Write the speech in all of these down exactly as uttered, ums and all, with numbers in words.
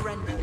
surrender.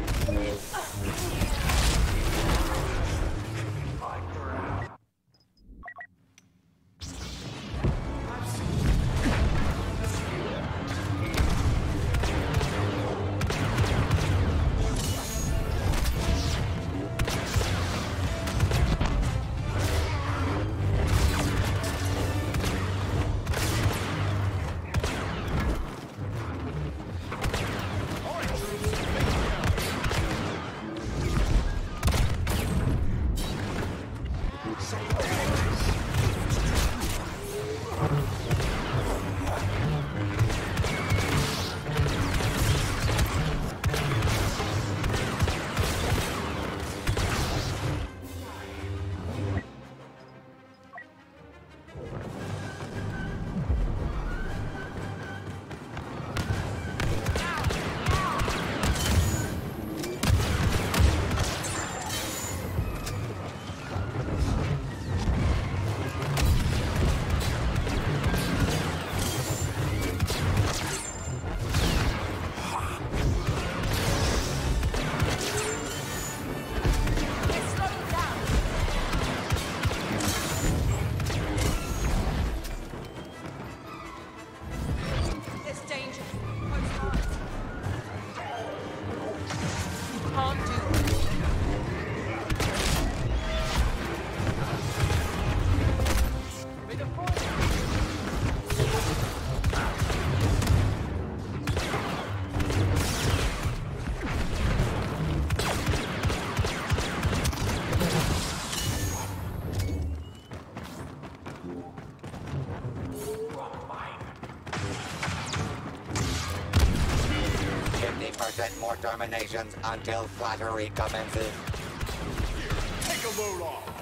Percent more terminations until flattery commences. Here, take a load off.